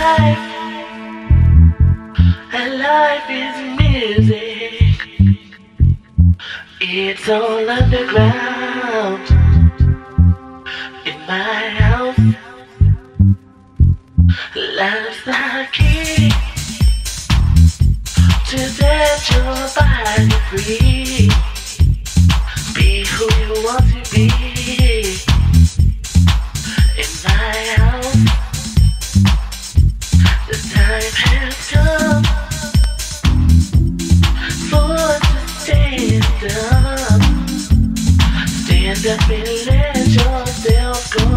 life, and life is music. It's all underground in my house. Life's the key to set your body free. Be who you want to be in my house. The time has come for us to stand up. Stand up and let yourself go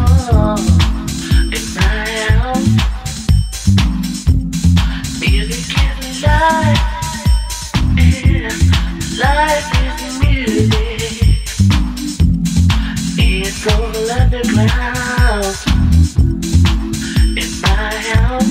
in my house. Music is life, and life is music. It's all underground in my house, in my house.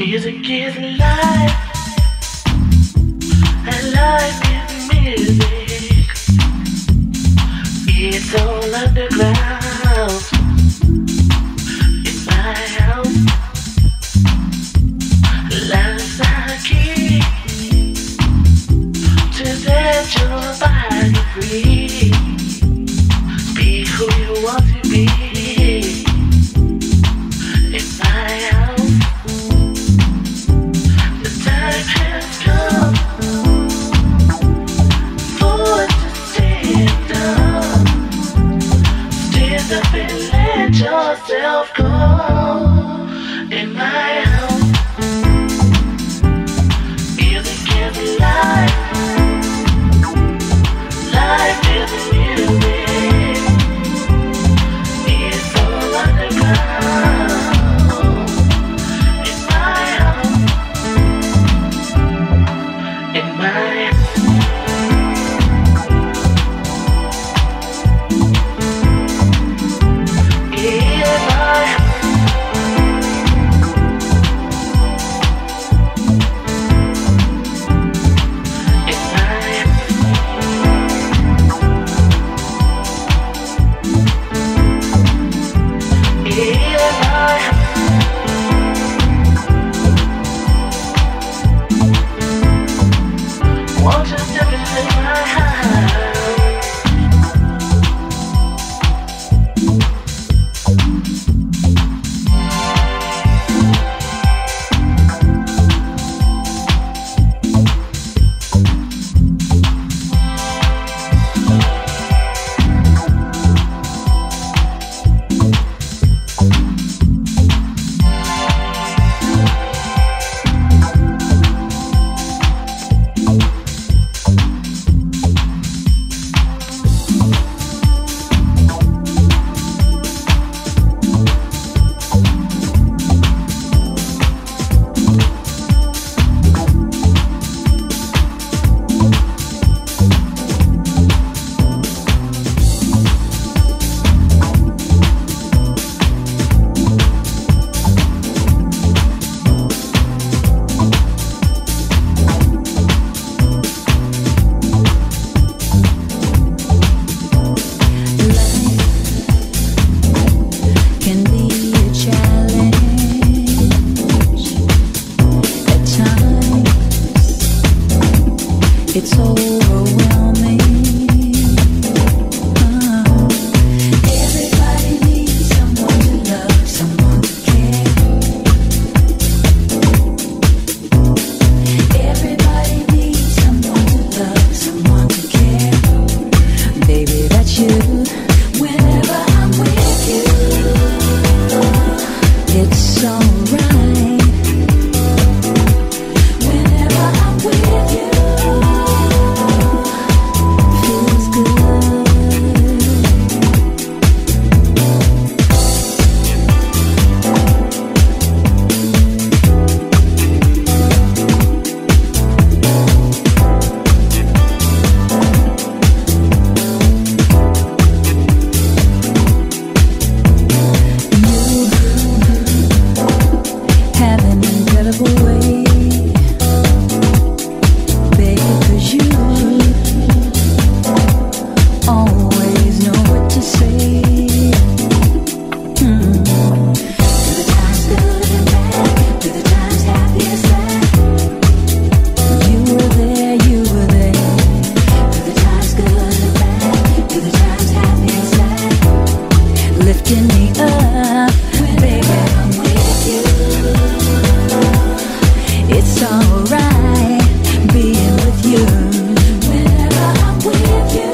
Music is life, and life is music. It's all underground in my house. Life's the key to set your body free. Be who you want to be. Yourself go in my house. Music is life, life is music. It's all underground in my house, in my house. picking me up. Baby, I'm with you. It's alright being with you. Whenever I'm with you,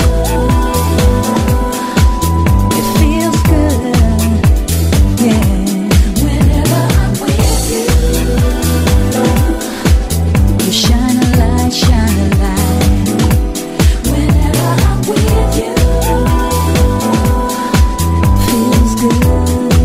it feels good. Yeah. Whenever I'm with you, you shine a light, shine a light. Whenever I'm with you, feels good.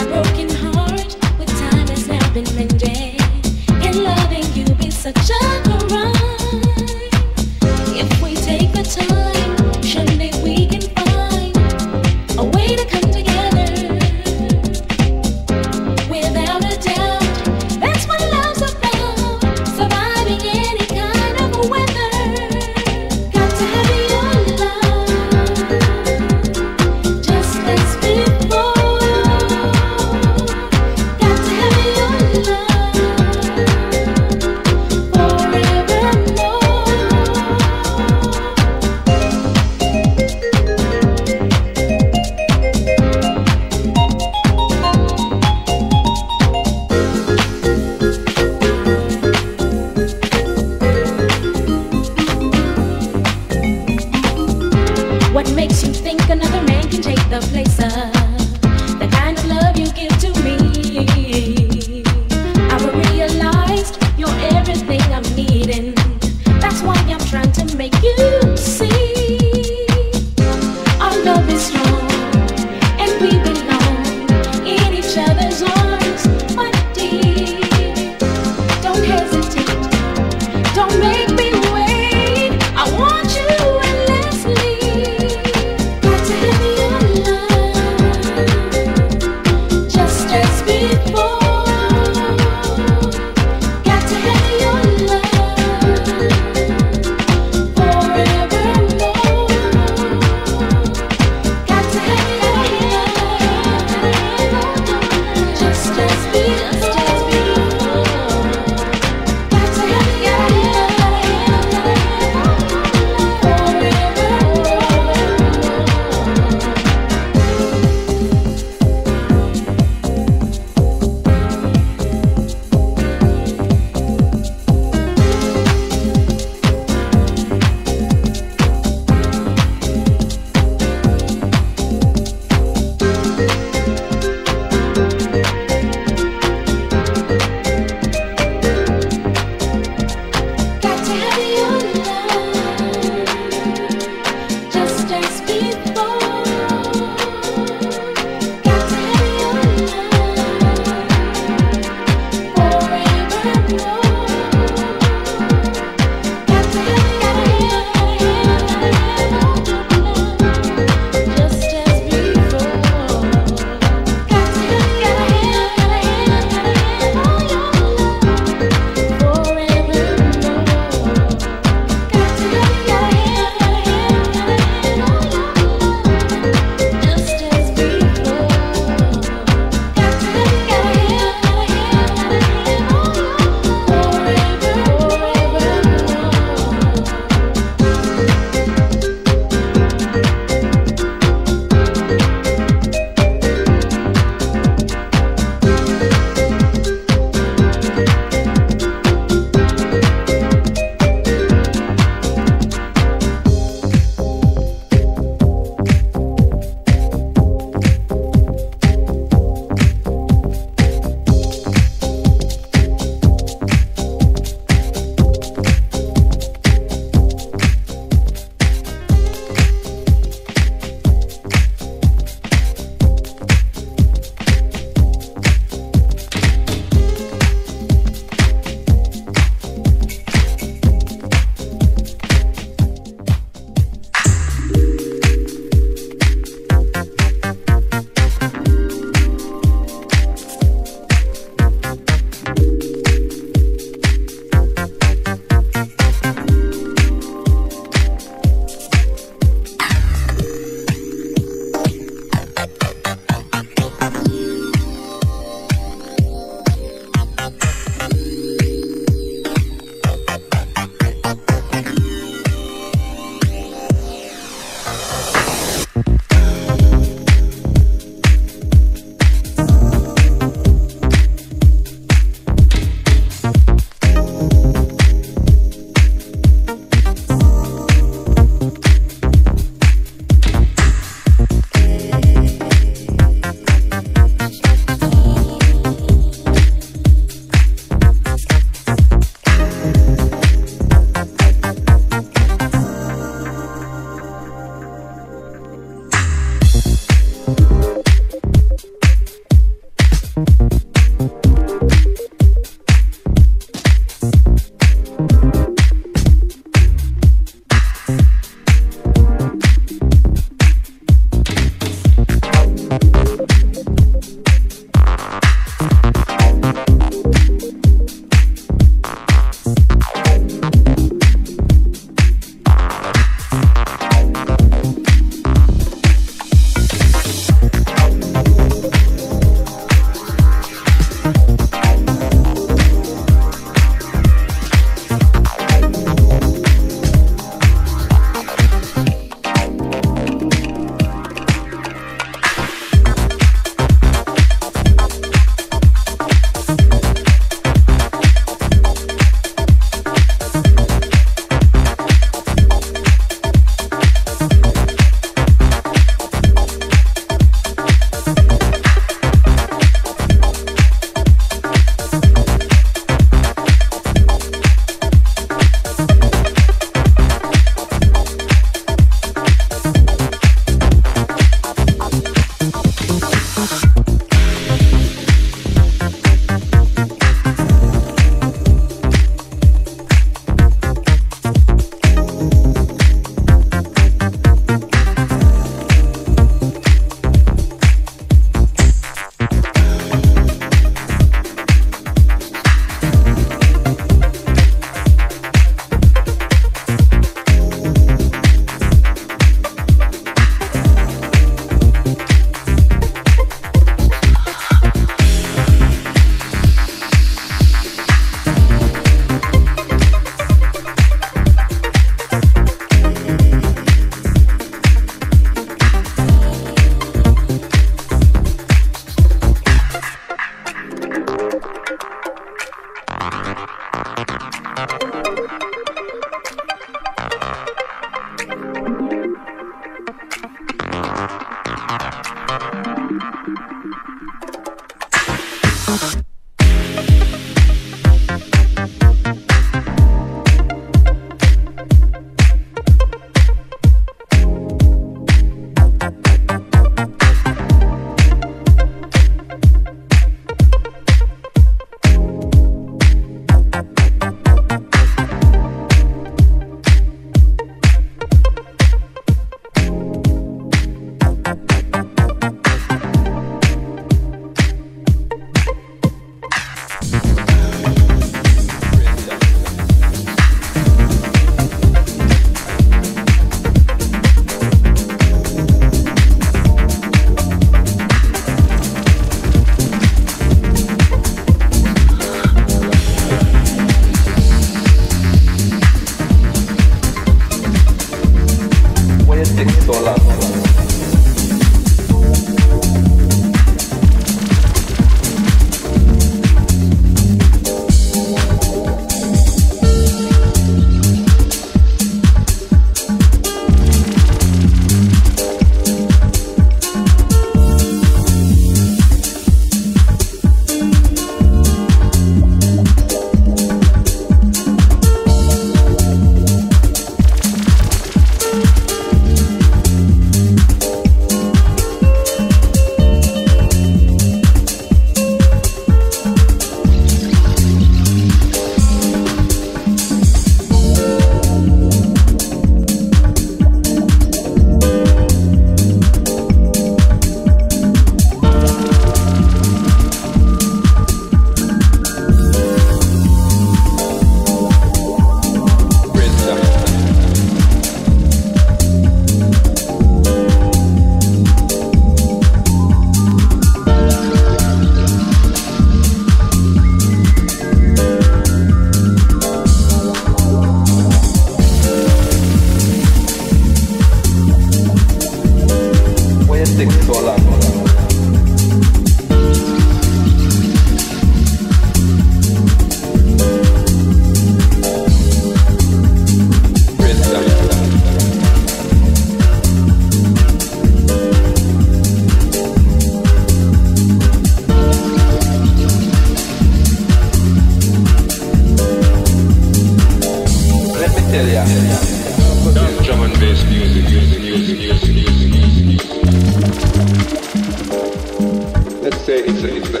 Let's say it's the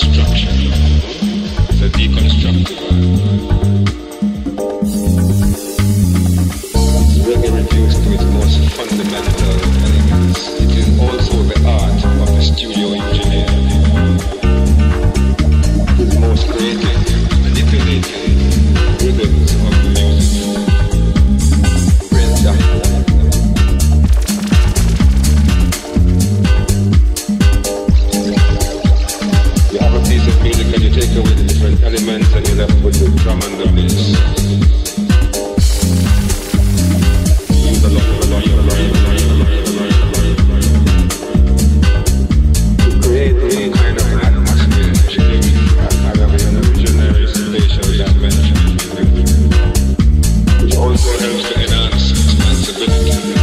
construction, the deconstruction. When it reduced to its most fundamental elements, it is also the art of the studio engineer. It is most creative, manipulative rhythms of the music. Brenda. Take away the different elements and you're left with the drum and the bass. Use a lot of to create a kind of atmosphere, out of an originary spatial dimension, which also helps to enhance sensibility.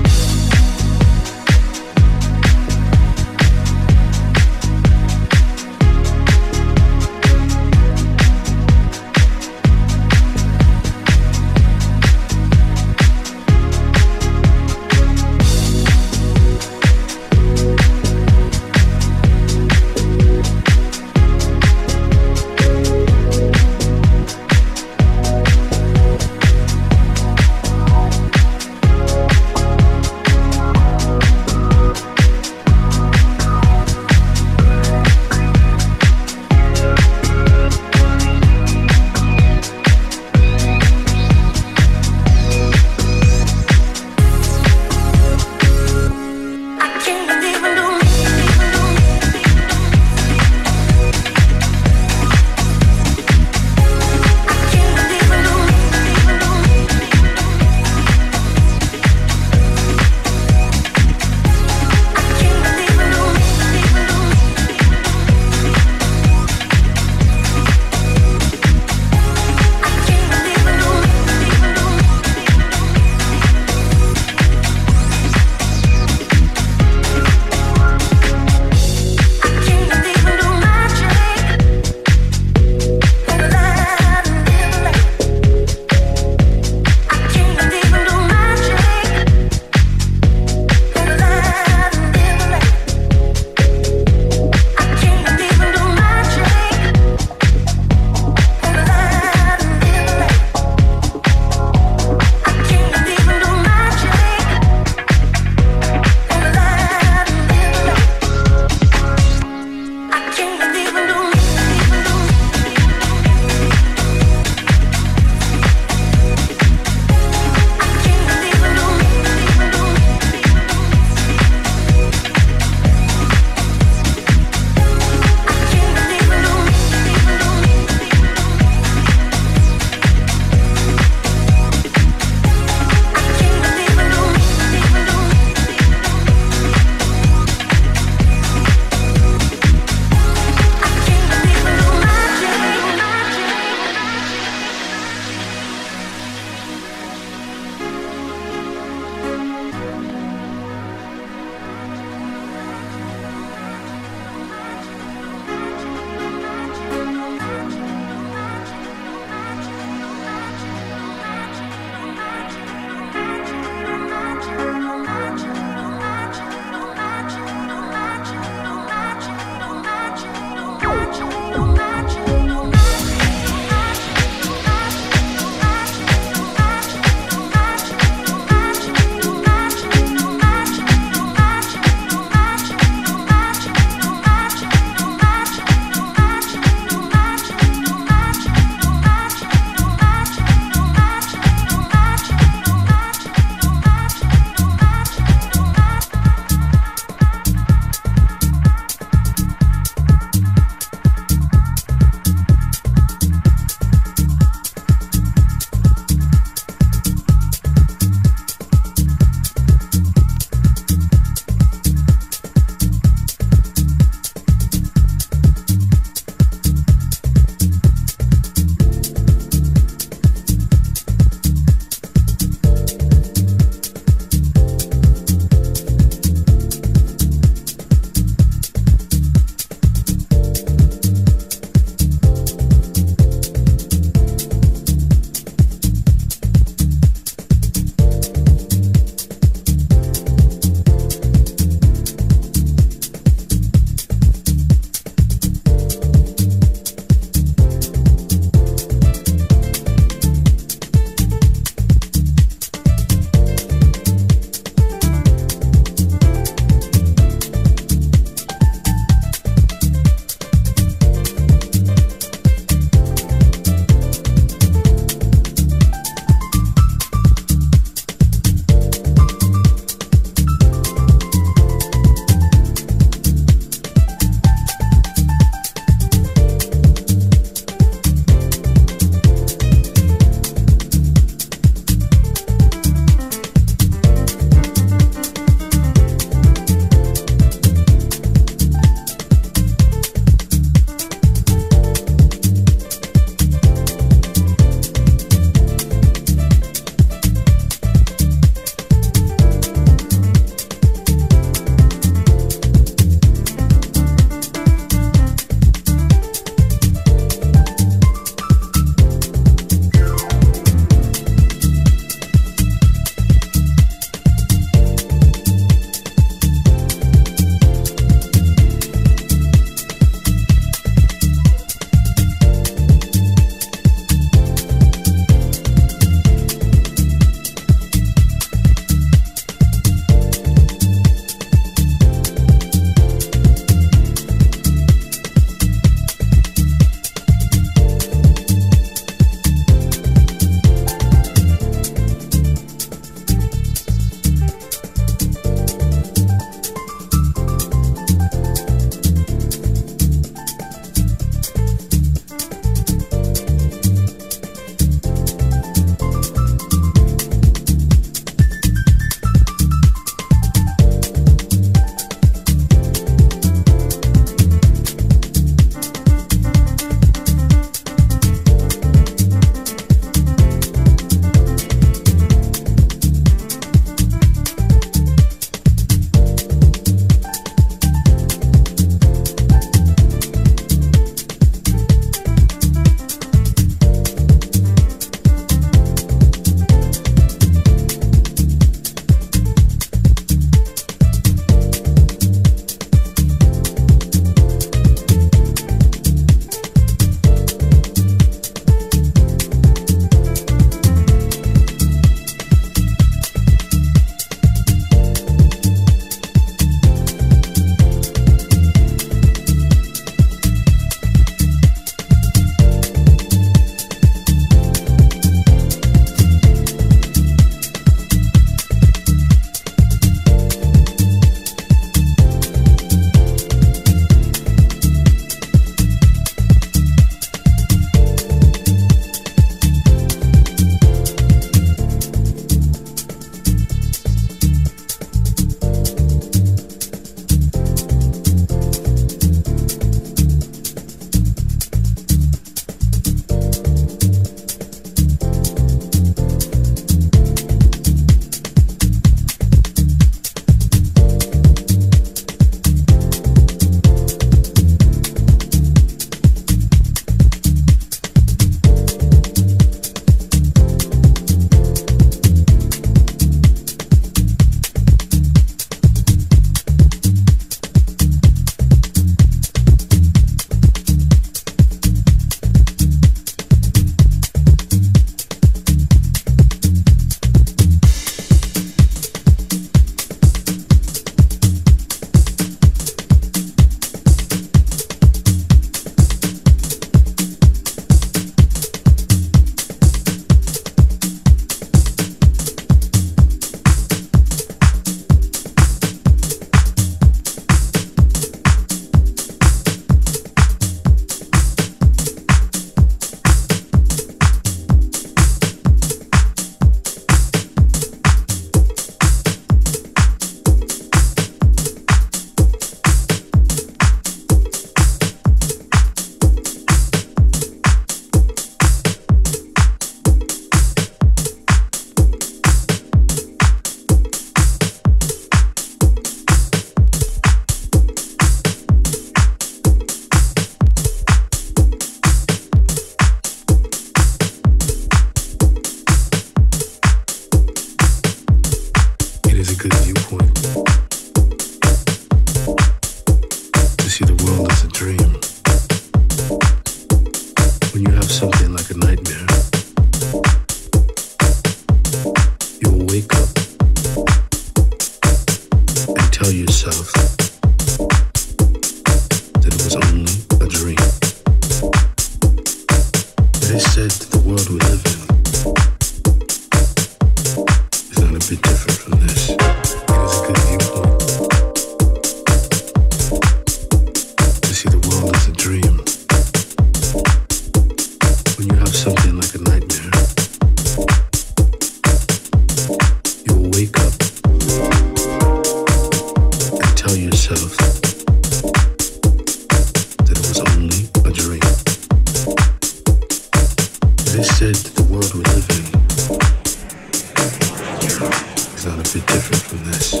It's not a bit different from this.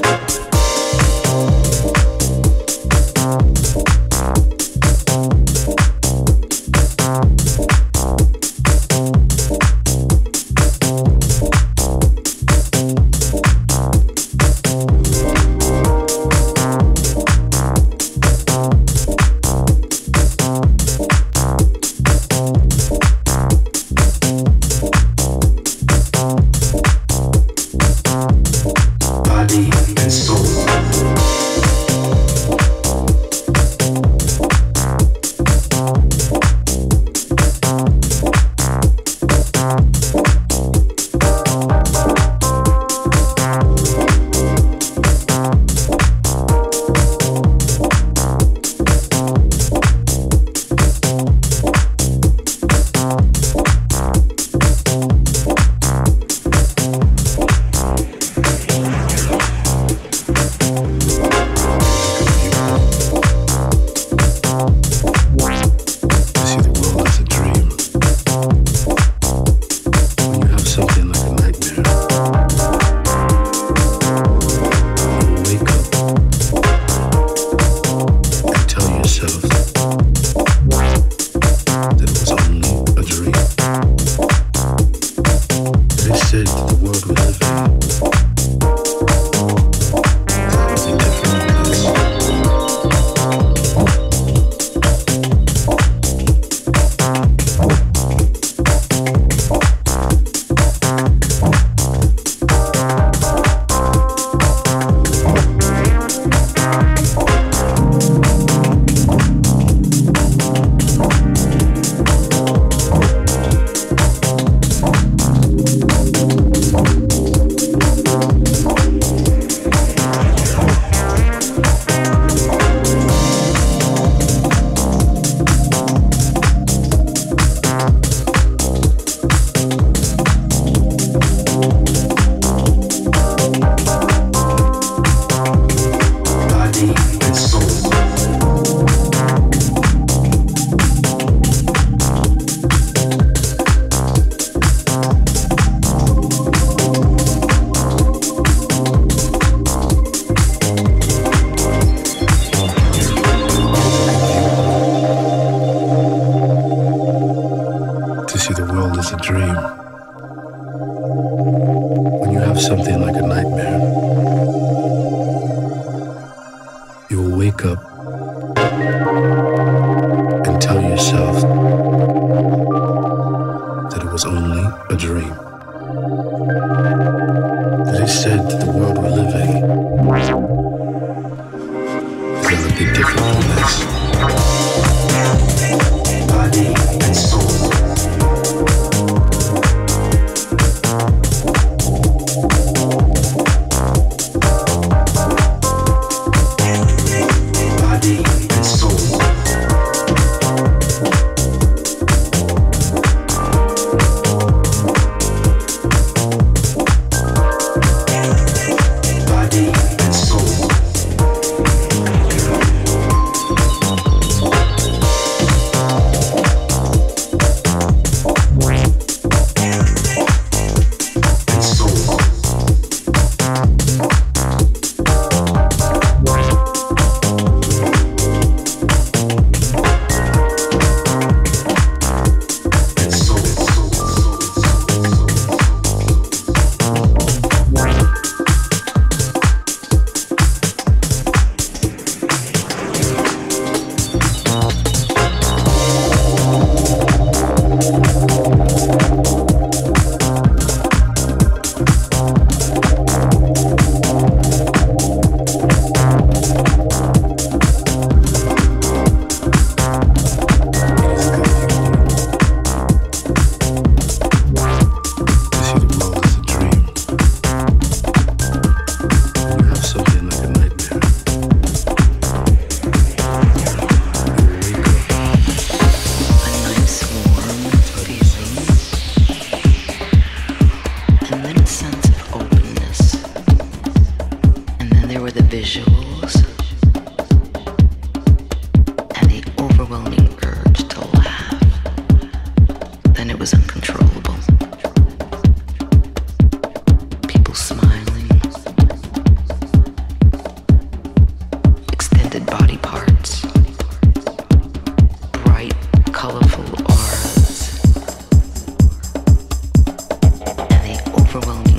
It was uncontrollable. overwhelming.